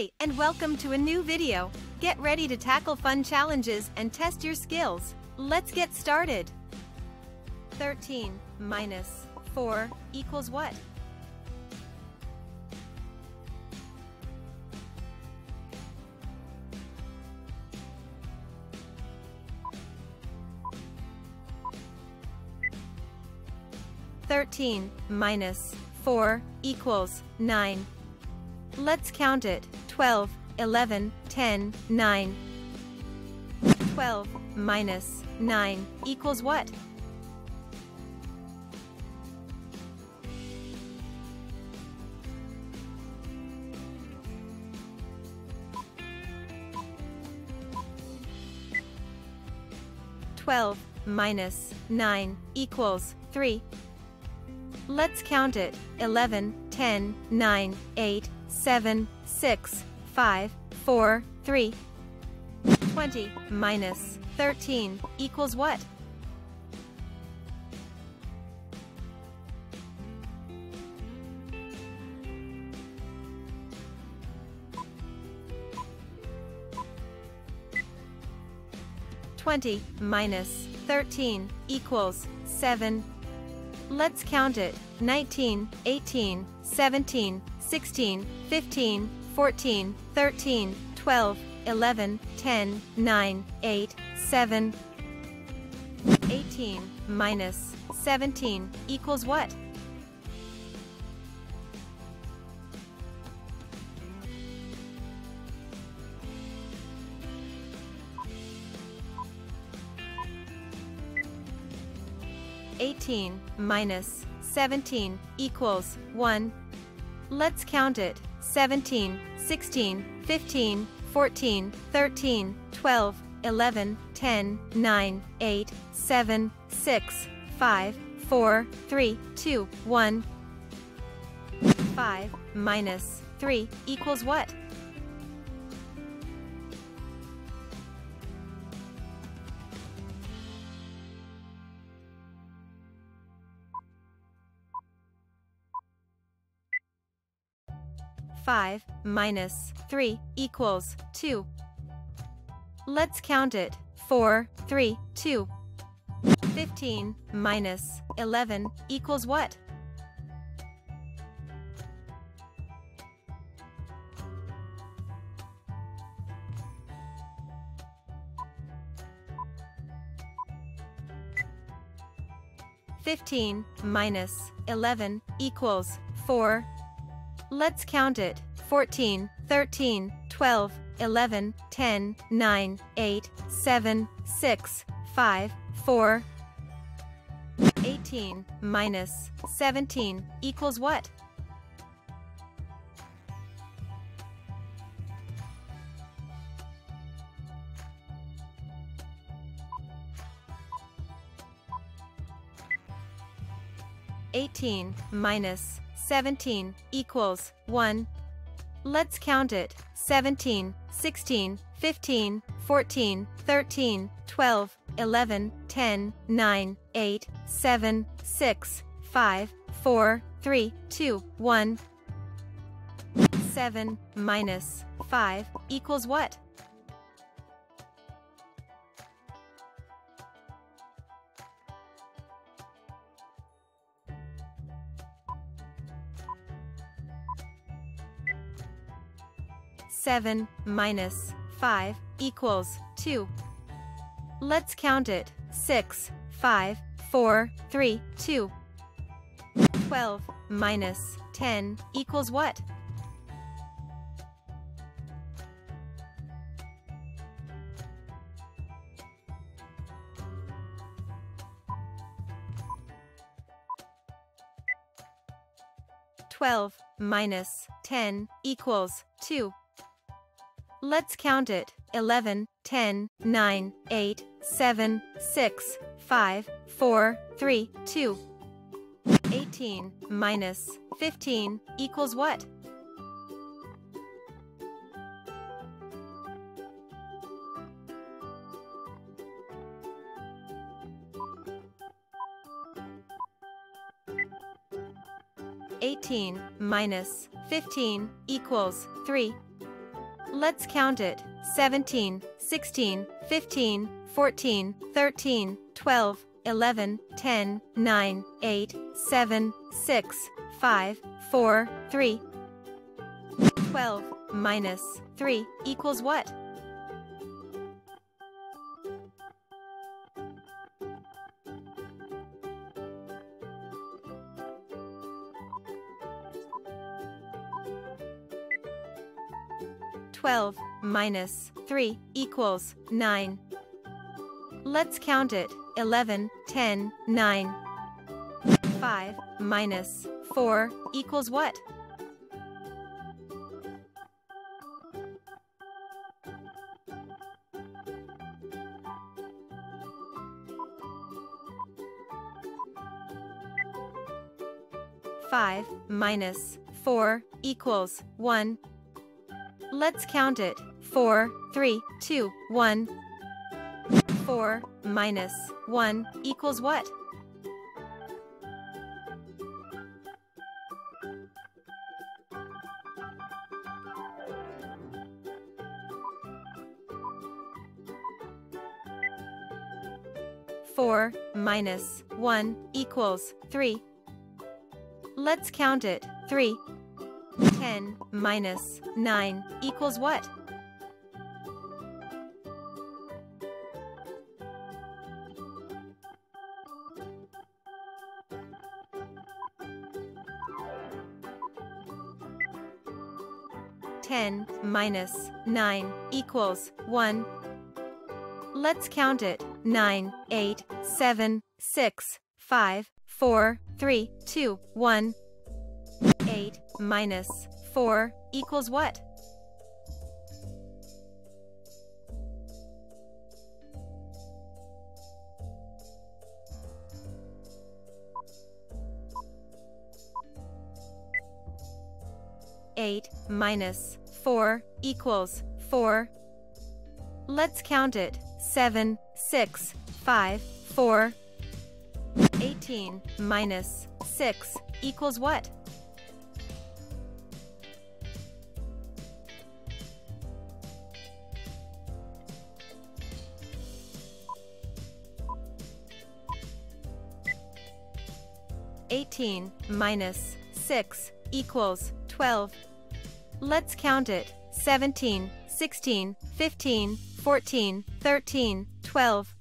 Hi, and welcome to a new video. Get ready to tackle fun challenges and test your skills. Let's get started. 13 minus 4 equals what? 13 minus 4 equals 9. Let's count it. 12, 11, 10, 9. 12 minus 9 equals what? 12 minus 9 equals 3. Let's count it. 11, 10, 9, 8, 7, 6, 5, 4, 3. 20 minus 13 equals what? 20 minus 13 equals 7. Let's count it. 19, 18, 17, 16, 15, 14, 13, 12, 11, 10, 9, 8, 7. 18 minus 17 equals what? 18 minus 17 equals 1. Let's count it. 17, 16, 15, 14, 13, 12, 11, 10, 9, 8, 7, 6, 5, 4, 3, 2, 1. 5 minus 3 equals what? 5 minus 3 equals 2. Let's count it. 4, 3, 2. 15 minus 11 equals what? 15 minus 11 equals 4. Let's count it. 14, 13, 12, 11, 10, 9, 8, 7, 6, 5, 4. 18 minus 17 equals what? 18 minus 17 equals 1. Let's count it. 17, 16, 15, 14, 13, 12, 11, 10, 9, 8, 7, 6, 5, 4, 3, 2, 1. 7 minus 5 equals what? 7 minus 5 equals 2. Let's count it. 6, 5, 4, 3, 2. 12 minus 10 equals what? 12 minus 10 equals 2. Let's count it. 11, 10, 9, 8, 7, 6, 5, 4, 3, 2. 18 minus 15 equals what? 18 minus 15 equals 3. Let's count it. 17, 16, 15, 14, 13, 12, 11, 10, 9, 8, 7, 6, 5, 4, 3. 12 minus 3 equals what? 12 minus 3 equals 9. Let's count it. 11, 10, 9. 5 minus 4 equals what? 5 minus 4 equals 1. Let's count it. 4, 3, 2, 1. 4 minus 1 equals what? 4 minus 1 equals 3. Let's count it. 3. 10 minus 9 equals what? 10 minus 9 equals 1. Let's count it. 9, 8, 7, 6, 5, 4, 3, 2, 1. 8 minus 4 equals what? 8 minus 4 equals 4. Let's count it. 7, 6, 5, 4. 18 minus 6 equals what? 18 minus 6 equals 12. Let's count it. 17, 16, 15, 14, 13, 12.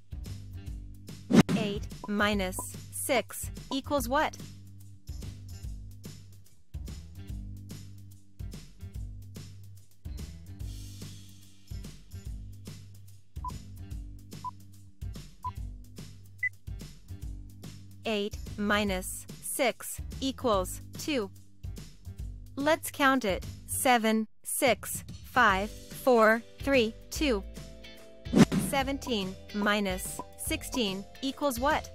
8 minus 6 equals what? 8 minus 6 equals 2. Let's count it. 7, 6, 5, 4, 3, 2. 17 minus 16 equals what?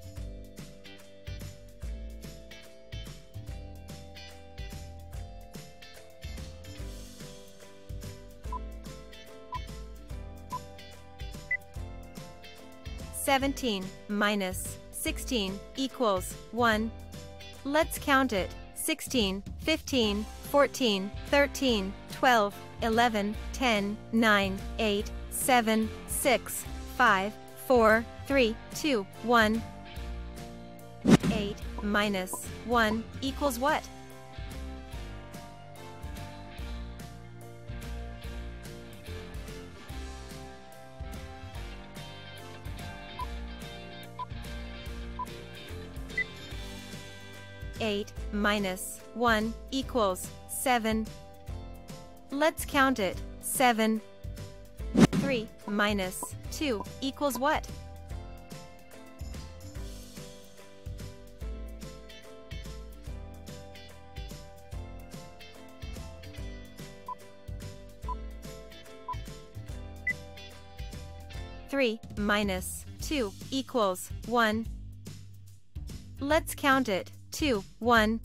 17 minus 16 equals 1. Let's count it. 16, 15, 14, 13, 12, 11, 10, 9, 8, 7, 6, 5, 4, 3, 2, 1. 8 minus 1 equals what? 8 minus 1 equals 7. Let's count it. 7. 3 minus 2 equals what? 3 minus 2 equals 1. Let's count it. 2, 1.